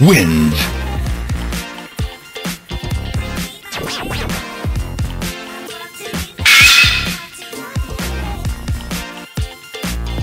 Wins.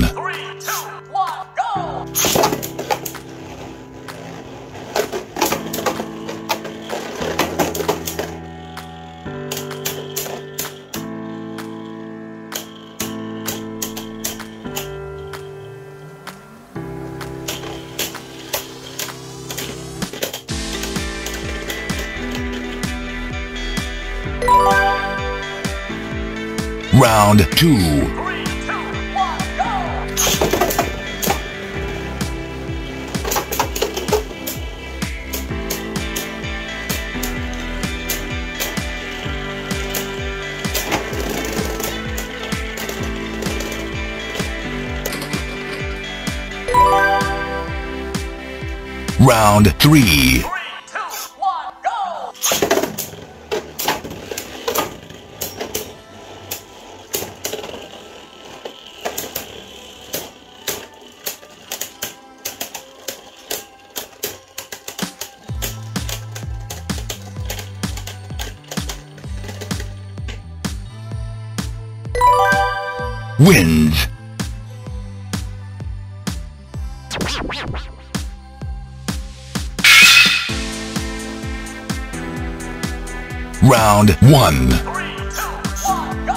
3, 2, 1, go! Round 2. 3, 2, 1, go! Round 3. 3, 2, 1, go! Wins. Round 1. 3, 2, 1, go!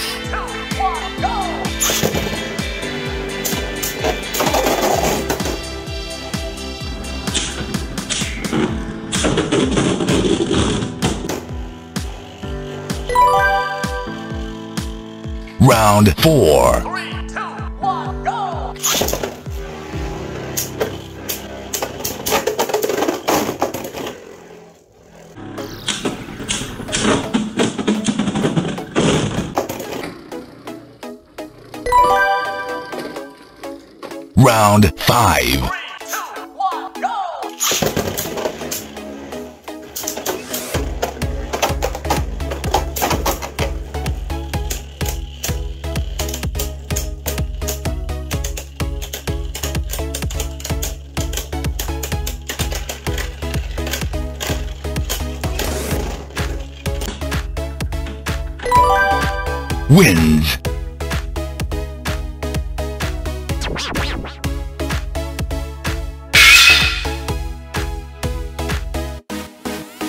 go! Wins.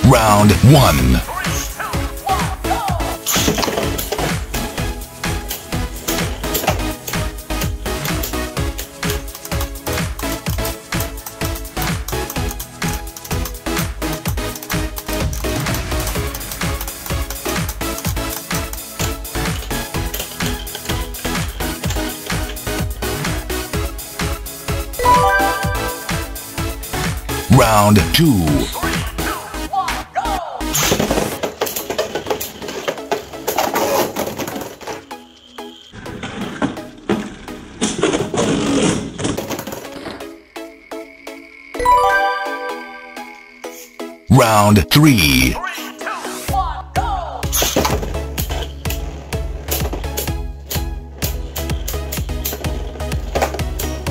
Round 1. 3, 2, 1, Round 2. 3, 2, 1, go! Round 3. 3, 2, 1, go! Round 4. 3,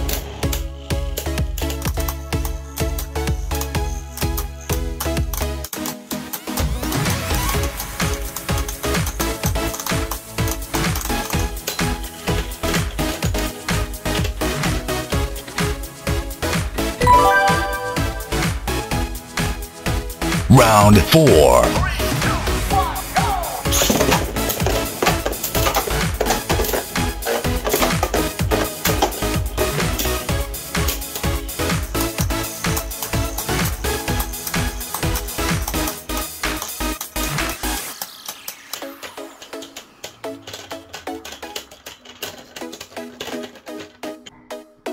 2, 1,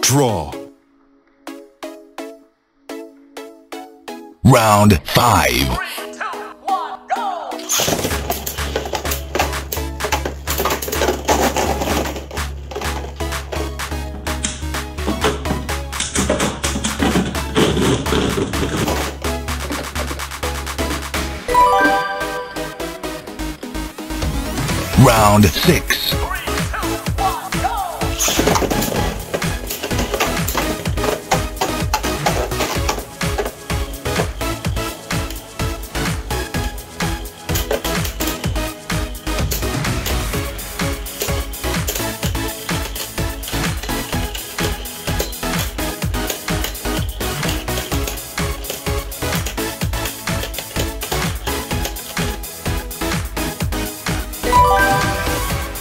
go! Draw. Round 5. 3, 2, 1, go! Round 6. 3, 2, 1, go!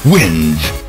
Wins.